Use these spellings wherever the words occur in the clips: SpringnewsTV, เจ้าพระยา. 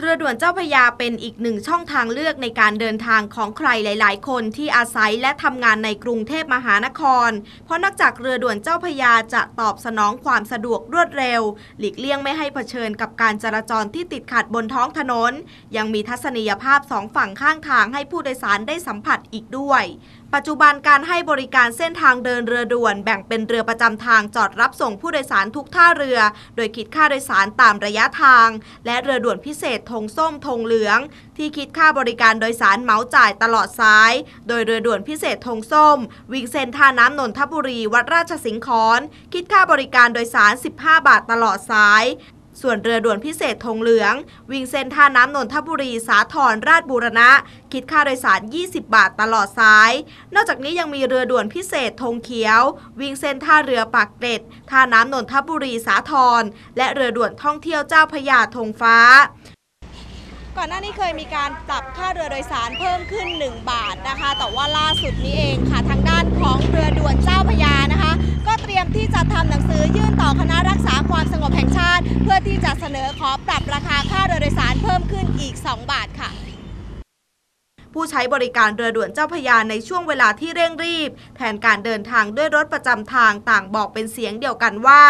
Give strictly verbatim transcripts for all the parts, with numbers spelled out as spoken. เรือด่วนเจ้าพระยาเป็นอีกหนึ่งช่องทางเลือกในการเดินทางของใครหลายๆคนที่อาศัยและทำงานในกรุงเทพมหานครเพราะนอกจากเรือด่วนเจ้าพระยาจะตอบสนองความสะดวกรวดเร็วหลีกเลี่ยงไม่ให้เผชิญกับการจราจรที่ติดขัดบนท้องถนนยังมีทัศนียภาพสองฝั่งข้างทางให้ผู้โดยสารได้สัมผัสอีกด้วยปัจจุบันการให้บริการเส้นทางเดินเรือด่วนแบ่งเป็นเรือประจำทางจอดรับส่งผู้โดยสารทุกท่าเรือโดยคิดค่าโดยสารตามระยะทางและเรือด่วนพิเศษธงส้มธงเหลืองที่คิดค่าบริการโดยสารเหมาจ่ายตลอดสายโดยเรือด่วนพิเศษธงส้มวิ่งเส้นท่าน้ำนนทบุรีวัดราชสิงห์ขอนคิดค่าบริการโดยสารสิบห้าบาทตลอดสายส่วนเรือด่วนพิเศษธงเหลืองวิ่งเส้นท่าน้ำนนทบุรีสาทรราชบูรณะคิดค่าโดยสารยี่สิบบาทตลอดสายนอกจากนี้ยังมีเรือด่วนพิเศษธงเขียววิ่งเส้นท่าเรือปากเกร็ดท่าน้ำนนทบุรีสาทรและเรือด่วนท่องเที่ยวเจ้าพระยาธงฟ้าก่อนหน้านี้เคยมีการปรับค่าเรือโดยสารเพิ่มขึ้นหนึ่งบาทนะคะแต่ว่าล่าสุดนี้เองค่ะทางด้านของเรือด่วนเจ้าพระยานะคะก็เตรียมที่จะทำหนังสือยื่นต่อคณะรักษาความสงบแห่งชาติเพื่อที่จะเสนอขอปรับราคาค่าเรือโดยสารเพิ่มขึ้นอีกสองบาทค่ะผู้ใช้บริการเรือด่วนเจ้าพระยาในช่วงเวลาที่เร่งรีบแทนการเดินทางด้วยรถประจำทางต่างบอกเป็นเสียงเดียวกันว่า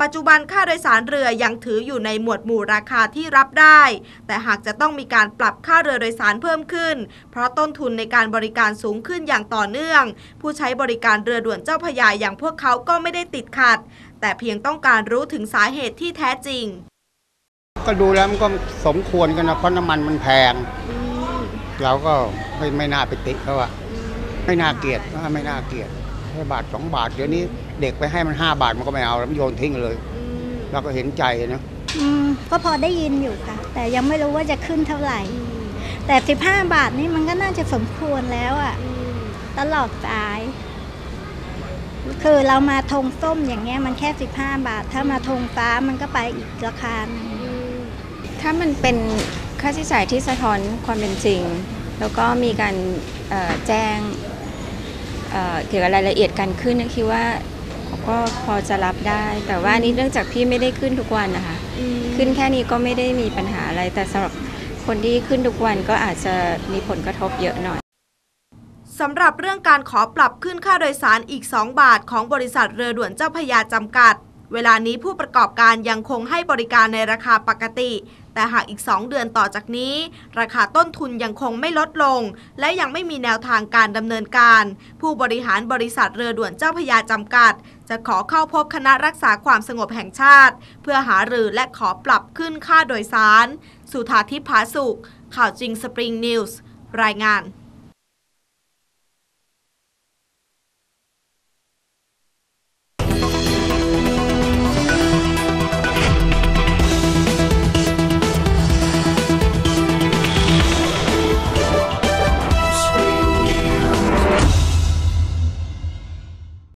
ปัจจุบันค่าโดยสารเรือยังถืออยู่ในหมวดหมู่ราคาที่รับได้แต่หากจะต้องมีการปรับค่าเรือโดยสารเพิ่มขึ้นเพราะต้นทุนในการบริการสูงขึ้นอย่างต่อเนื่องผู้ใช้บริการเรือด่วนเจ้าพระยาอย่างพวกเขาก็ไม่ได้ติดขัดแต่เพียงต้องการรู้ถึงสาเหตุที่แท้จริงก็ดูแล้วมันก็สมควรกันนะเพราะน้ำมันมันแพงเราก็ไม่ไม่น่าไปติดเขาอะไม่น่าเกลียดไม่น่าเกลียดแค่บาทสองบาทเดี๋ยวนี้เด็กไปให้มันห้าบาทมันก็ไม่เอาแล้วโยนทิ้งเลยเราก็เห็นใจนะก็พอได้ยินอยู่ค่ะแต่ยังไม่รู้ว่าจะขึ้นเท่าไหร่แต่สิบห้าบาทนี่มันก็น่าจะสมควรแล้วอะตลอดสายคือเรามาธงส้มอย่างเงี้ยมันแค่สิบห้าบาทถ้ามาธงฟ้ามันก็ไปอีกราคาถ้ามันเป็นค่าใช้จ่ายที่สะท้อนความเป็นจริงแล้วก็มีการแจ้งเกี่ยวกับรายละเอียดการขึ้นนะคิดว่าก็พอจะรับได้แต่ว่านี้เนื่องจากพี่ไม่ได้ขึ้นทุกวันนะคะขึ้นแค่นี้ก็ไม่ได้มีปัญหาอะไรแต่สำหรับคนที่ขึ้นทุกวันก็อาจจะมีผลกระทบเยอะหน่อยสำหรับเรื่องการขอปรับขึ้นค่าโดยสารอีกสองบาทของบริษัทเรือด่วนเจ้าพระยาจำกัดเวลานี้ผู้ประกอบการยังคงให้บริการในราคาปกติแต่หากอีกสองเดือนต่อจากนี้ราคาต้นทุนยังคงไม่ลดลงและยังไม่มีแนวทางการดำเนินการผู้บริหารบริษัทเรือด่วนเจ้าพระยาจำกัดจะขอเข้าพบคณะรักษาความสงบแห่งชาติเพื่อหารือและขอปรับขึ้นค่าโดยสารสุธาทิพย์ ผาสุขข่าวจริงสปริงนิวส์รายงาน